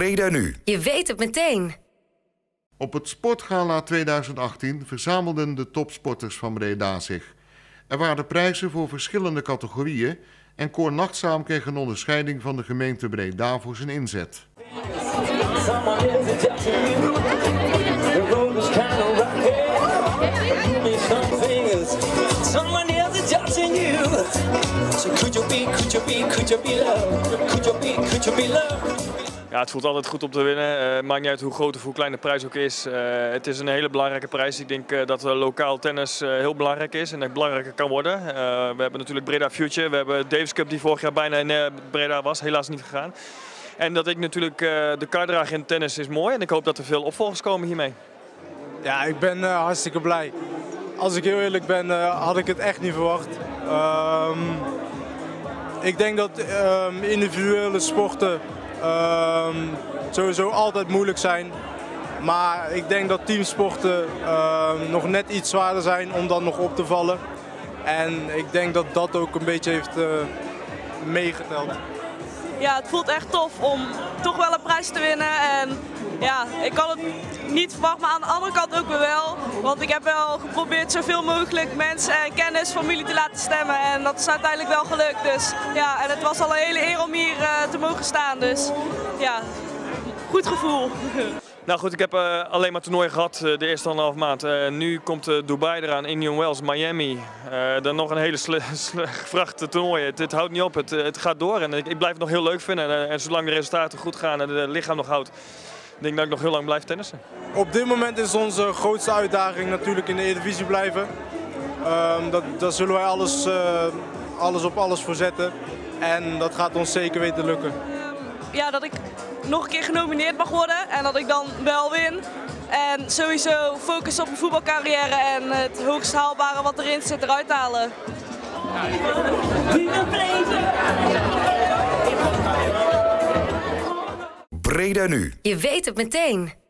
BredaNu. Je weet het meteen. Op het Sportgala 2018 verzamelden de topsporters van Breda zich. Er waren prijzen voor verschillende categorieën en Cor Nachtzaam kreeg een onderscheiding van de gemeente Breda voor zijn inzet. Ja, het voelt altijd goed om te winnen. Maakt niet uit hoe groot of hoe klein de prijs ook is. Het is een hele belangrijke prijs. Ik denk dat lokaal tennis heel belangrijk is en echt belangrijker kan worden. We hebben natuurlijk Breda Future. We hebben Davis Cup die vorig jaar bijna in Breda was. Helaas niet gegaan. En dat ik natuurlijk de kar draag in tennis is mooi. En ik hoop dat er veel opvolgers komen hiermee. Ja, ik ben hartstikke blij. Als ik heel eerlijk ben, had ik het echt niet verwacht. Ik denk dat individuele sporten sowieso altijd moeilijk zijn. Maar ik denk dat teamsporten nog net iets zwaarder zijn om dan nog op te vallen. En ik denk dat dat ook een beetje heeft meegeteld. Ja, het voelt echt tof om toch wel een prijs te winnen. En ja, ik had het niet verwacht, maar aan de andere kant ook weer wel. Want ik heb wel geprobeerd zoveel mogelijk mensen en kennis, familie te laten stemmen. En dat is uiteindelijk wel gelukt. Dus ja, en het was al een hele eer om hier te mogen staan. Dus ja, goed gevoel. Nou goed, ik heb alleen maar toernooien gehad de eerste anderhalf maand. Nu komt Dubai eraan, Indian Wells, Miami. Dan nog een hele gevrachte toernooi. Het houdt niet op, het gaat door en ik blijf het nog heel leuk vinden. En zolang de resultaten goed gaan en het lichaam nog houdt, denk ik dat ik nog heel lang blijf tennissen. Op dit moment is onze grootste uitdaging natuurlijk in de Eredivisie blijven. Daar zullen wij alles op alles voor zetten en dat gaat ons zeker weten lukken. Ja, dat ik nog een keer genomineerd mag worden en dat ik dan wel win. En sowieso focus op mijn voetbalcarrière en het hoogst haalbare wat erin zit eruit halen. BredaNu. Je weet het meteen.